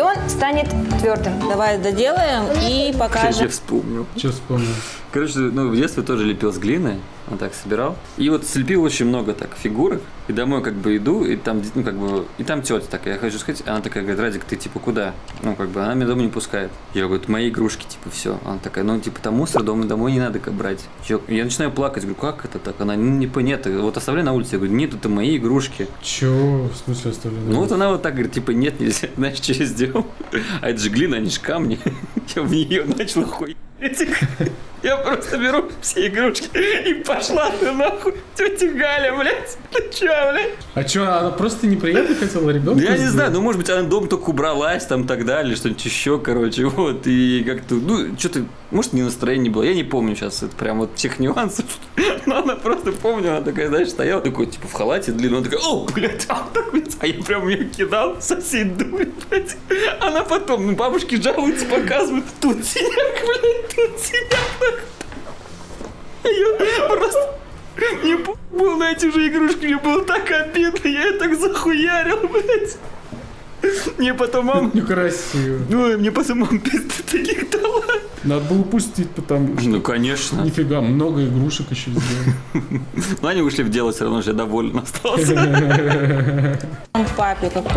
и он станет твердым. Давай доделаем и покажем. Я вспомнил. Что вспомнил? Короче, ну, в детстве тоже лепил с глины, он так собирал. И вот слепил очень много так фигурок, и домой как бы иду, и там, ну, как бы, и там тетя такая, я хочу сказать, она такая говорит: Радик, ты типа куда? Ну, как бы, она меня дома не пускает. Я говорю, мои игрушки, типа, все. Она такая, ну, типа, там мусор, домой не надо как брать. Я начинаю плакать, говорю, как это так? Она, ну, нет, вот оставляй на улице. Я говорю, нет, это мои игрушки. Чего? В смысле оставляй? Ну, вот она вот так говорит, типа, нет, нельзя, знаешь, что я сделал? А это же глина, они же камни. Я в нее начал хуй. Я просто беру все игрушки и пошла ты нахуй, тетя Галя, блядь. Ты че, блядь? А че, она просто неприятно хотела ребенка? Я не знаю, ну, может быть, она дома только убралась, там, так далее, что-нибудь еще, короче, вот, и как-то, ну, что-то, может, не настроение было, я не помню сейчас, это прям вот всех нюансов, но она просто помнила, она такая, знаешь, стояла, такой, типа, в халате длинный, она такая, о, блядь, а я прям ее кидал, сосед думает, блядь, она потом, ну, бабушки жалуются, показывают, тут синяк, блядь, тут синяк, я просто не был на эти же игрушки, мне было так обидно, я ее так захуярил, блядь. Мне потом мама... Ну, красиво. Ну, мне потом мама пизды таких дала. Надо было упустить, потому что... Ну, конечно. Нифига, много игрушек еще сделали. Ну, они вышли в дело, все равно же я доволен остался. Папе, какой...